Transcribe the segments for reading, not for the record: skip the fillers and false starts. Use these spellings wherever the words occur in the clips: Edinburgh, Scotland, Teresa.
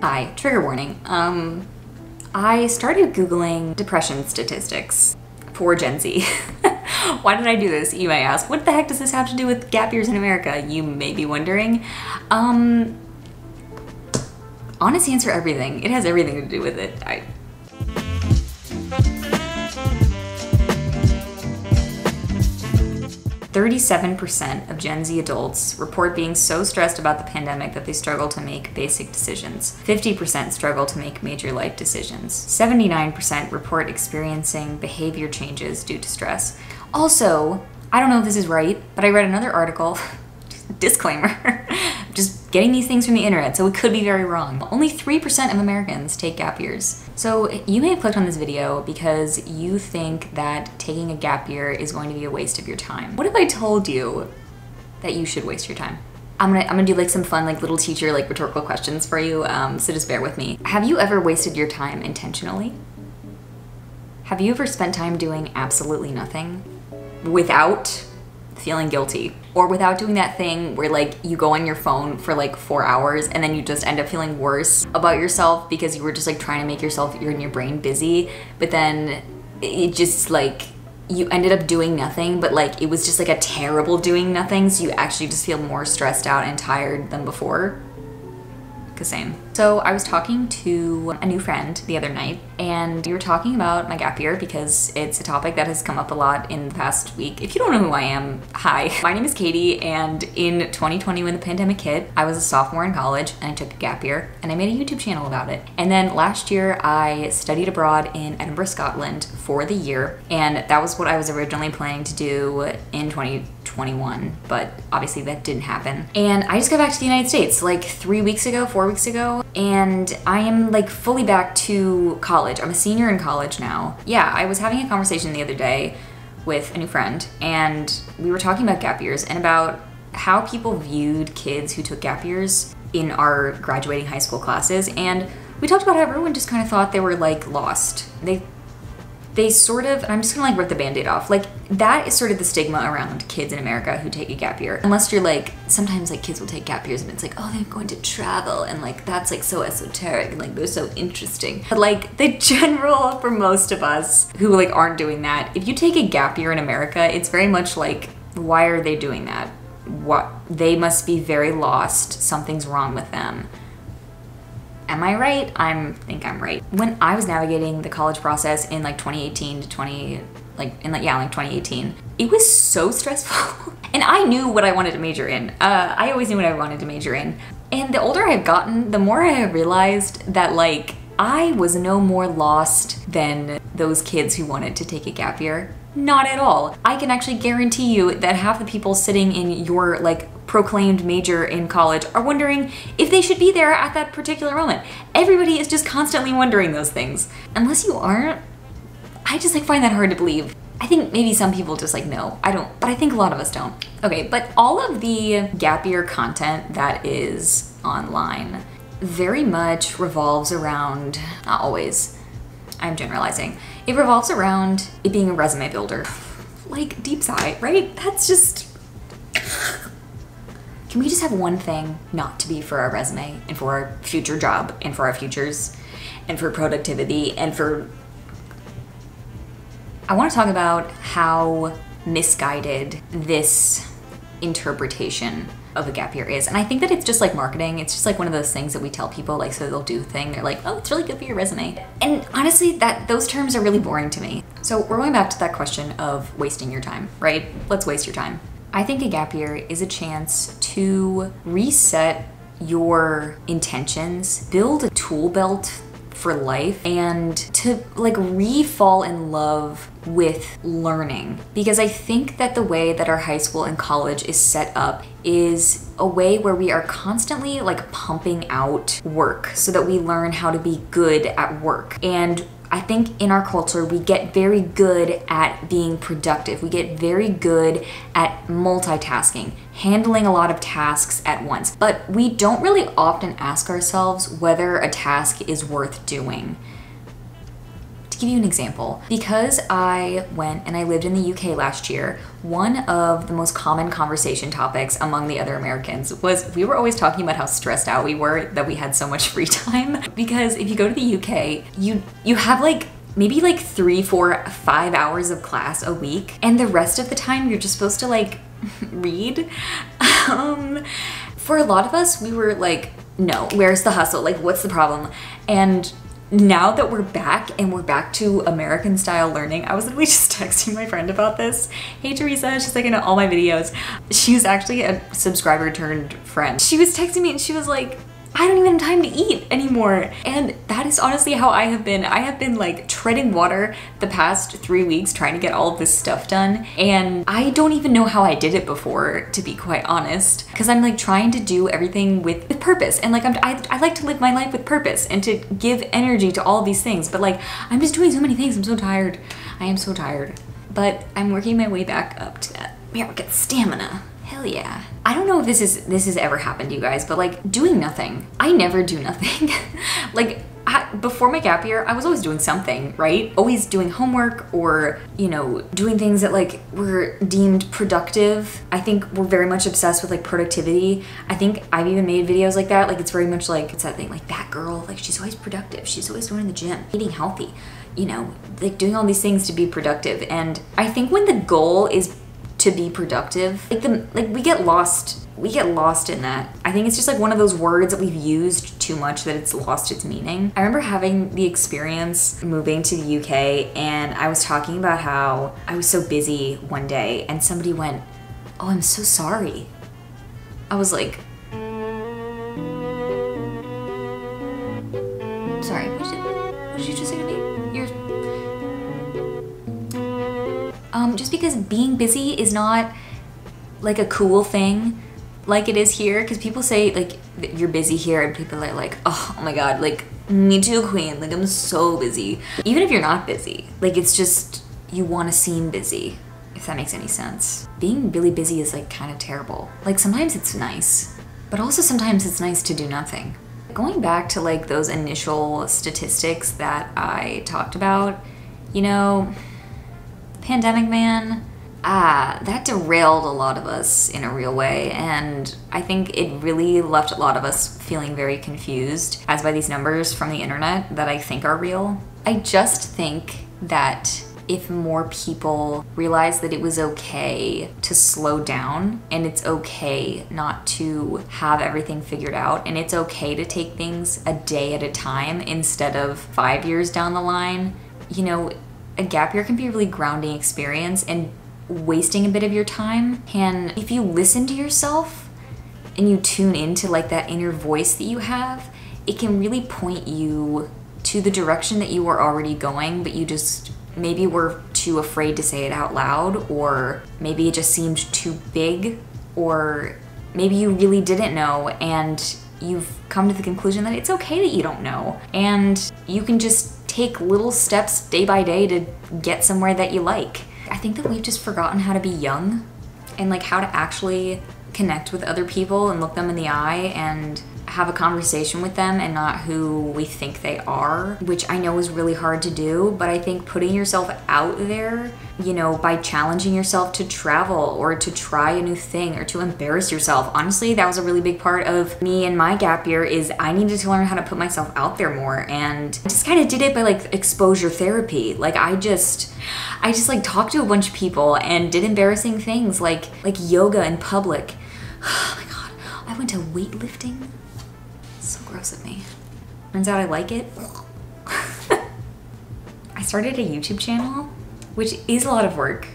Hi, trigger warning. I started Googling depression statistics for Gen Z. Why did I do this, you may ask? What the heck does this have to do with gap years in America, you may be wondering? Honest answer, everything. It has everything to do with it. I 37% of Gen Z adults report being so stressed about the pandemic that they struggle to make basic decisions. 50% struggle to make major life decisions. 79% report experiencing behavior changes due to stress. Also, I don't know if this is right, but I read another article, disclaimer, just getting these things from the internet, so it could be very wrong. Only 3% of Americans take gap years. So you may have clicked on this video because you think that taking a gap year is going to be a waste of your time. What if I told you that you should waste your time? I'm gonna do like some fun like little teacher like rhetorical questions for you, so just bear with me. Have you ever wasted your time intentionally? Have you ever spent time doing absolutely nothing without feeling guilty, or without doing that thing where like you go on your phone for like 4 hours and then you just end up feeling worse about yourself because you were just like trying to make yourself and your brain busy, but then it just like you ended up doing nothing, but like it was just like a terrible doing nothing, so you actually just feel more stressed out and tired than before? Same. So I was talking to a new friend the other night, and we were talking about my gap year because it's a topic that has come up a lot in the past week. If you don't know who I am, hi. My name is Katie, and in 2020 when the pandemic hit, I was a sophomore in college and I took a gap year and I made a YouTube channel about it. And then last year I studied abroad in Edinburgh, Scotland for the year, and that was what I was originally planning to do in 2021, but obviously that didn't happen. And I just got back to the United States like 4 weeks ago, and I am like fully back to college. I'm a senior in college now. Yeah, I was having a conversation the other day with a new friend, and we were talking about gap years and about how people viewed kids who took gap years in our graduating high school classes, and we talked about how everyone just kind of thought they were like lost. They sort of, and I'm just gonna like rip the band-aid off, like that is sort of the stigma around kids in America who take a gap year. Unless you're like, sometimes like kids will take gap years and it's like, oh, they're going to travel and like that's like so esoteric and like they're so interesting. But like the general, for most of us who like aren't doing that, if you take a gap year in America, it's very much like, why are they doing that? What, they must be very lost, something's wrong with them. Am I right? I think I'm right. When I was navigating the college process in like 2018 to 2018, it was so stressful. And I knew what I wanted to major in. I always knew what I wanted to major in. And the older I've gotten, the more I realized that like I was no more lost than those kids who wanted to take a gap year. Not at all. I can actually guarantee you that half the people sitting in your like proclaimed major in college are wondering if they should be there at that particular moment. Everybody is just constantly wondering those things. Unless you aren't, I just like find that hard to believe. I think maybe some people just like know, I don't, but I think a lot of us don't. Okay, but all of the gap year content that is online very much revolves around, not always, I'm generalizing, it revolves around it being a resume builder. Like deep sigh, right? That's just, can we just have one thing not to be for our resume and for our future job and for our futures and for productivity and for... I want to talk about how misguided this interpretation of a gap year is. And I think that it's just like marketing. It's just like one of those things that we tell people, like, so they'll do a thing. They're like, oh, it's really good for your resume. And honestly, that those terms are really boring to me. So we're going back to that question of wasting your time, right? Let's waste your time. I think a gap year is a chance to reset your intentions, build a tool belt for life, and to like re-fall in love with learning. Because I think that the way that our high school and college is set up is a way where we are constantly like pumping out work so that we learn how to be good at work. And I think in our culture, we get very good at being productive. We get very good at multitasking, handling a lot of tasks at once. But we don't really often ask ourselves whether a task is worth doing. To give you an example, because I went and I lived in the UK last year, one of the most common conversation topics among the other Americans was we were always talking about how stressed out we were that we had so much free time. Because if you go to the UK, you have like maybe like 3, 4, 5 hours of class a week, and the rest of the time you're just supposed to like read. For a lot of us, we were like, no, where's the hustle? Like, what's the problem? And now that we're back and we're back to American style learning, I was literally just texting my friend about this. Hey Teresa, she's like in all my videos. She's actually a subscriber turned friend. She was texting me and she was like, I don't even have time to eat anymore. And that is honestly how I have been. I have been like treading water the past 3 weeks trying to get all of this stuff done. And I don't even know how I did it before, to be quite honest, because I'm like trying to do everything with purpose. And like I like to live my life with purpose and to give energy to all of these things. But like, I'm just doing so many things. I'm so tired. I am so tired, but I'm working my way back up to that American stamina. Hell yeah. I don't know if this has ever happened to you guys, but like doing nothing. I never do nothing. Like before my gap year, I was always doing something, right? Always doing homework or, you know, doing things that like were deemed productive. I think we're very much obsessed with like productivity. I think I've even made videos like that. Like it's very much like, it's that thing like that girl, like she's always productive. She's always going to the gym, eating healthy, you know, like doing all these things to be productive. And I think when the goal is to be productive, like we get lost in that. I think it's just like one of those words that we've used too much that it's lost its meaning. I remember having the experience moving to the UK, and I was talking about how I was so busy one day, and somebody went, "Oh, I'm so sorry." I was like, "Sorry, what did you just say to me? You're..." Just because being busy is not like a cool thing like it is here, because people say like you're busy here and people are like, oh my god, like me too queen, like I'm so busy. Even if you're not busy, like it's just you want to seem busy, if that makes any sense. Being really busy is like kind of terrible. Like sometimes it's nice, but also sometimes it's nice to do nothing. Going back to like those initial statistics that I talked about, you know, pandemic man, that derailed a lot of us in a real way, and I think it really left a lot of us feeling very confused as by these numbers from the internet that I think are real. I just think that if more people realized that it was okay to slow down, and it's okay not to have everything figured out, and it's okay to take things a day at a time instead of 5 years down the line, you know, a gap year can be a really grounding experience, and wasting a bit of your time can, if you listen to yourself and you tune into like that inner voice that you have, it can really point you to the direction that you were already going, but you just maybe were too afraid to say it out loud, or maybe it just seemed too big, or maybe you really didn't know and you've come to the conclusion that it's okay that you don't know, and you can just take little steps day by day to get somewhere that you like. I think that we've just forgotten how to be young and like how to actually connect with other people and look them in the eye and have a conversation with them and not who we think they are, which I know is really hard to do, but I think putting yourself out there, you know, by challenging yourself to travel or to try a new thing or to embarrass yourself. Honestly, that was a really big part of me and my gap year, is I needed to learn how to put myself out there more, and I just kind of did it by like exposure therapy. Like I just like talked to a bunch of people and did embarrassing things like yoga in public. Oh my god, I went to weightlifting. So gross of me. Turns out I like it. I started a YouTube channel, which is a lot of work.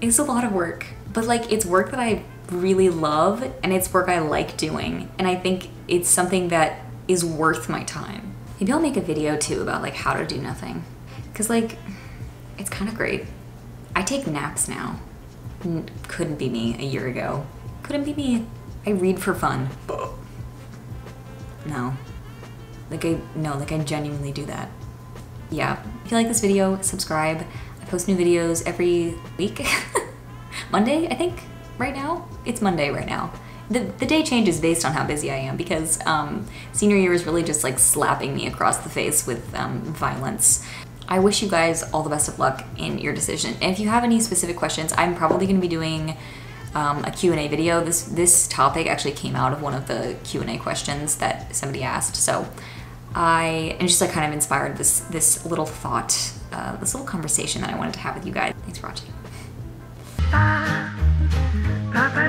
It's a lot of work, but like it's work that I really love, and it's work I like doing, and I think it's something that is worth my time. Maybe I'll make a video too about like how to do nothing, because like it's kind of great. I take naps now. Couldn't be me a year ago. Couldn't be me. I read for fun. No, like I genuinely do that. Yeah, if you like this video, subscribe. I post new videos every week. Monday, I think, right now? It's Monday right now. The day changes based on how busy I am, because senior year is really just like slapping me across the face with violence. I wish you guys all the best of luck in your decision. And if you have any specific questions, I'm probably going to be doing a Q&A video. This topic actually came out of one of the Q&A questions that somebody asked, so I am just like kind of inspired this little thought, this little conversation that I wanted to have with you guys. Thanks for watching. Bye. Bye-bye.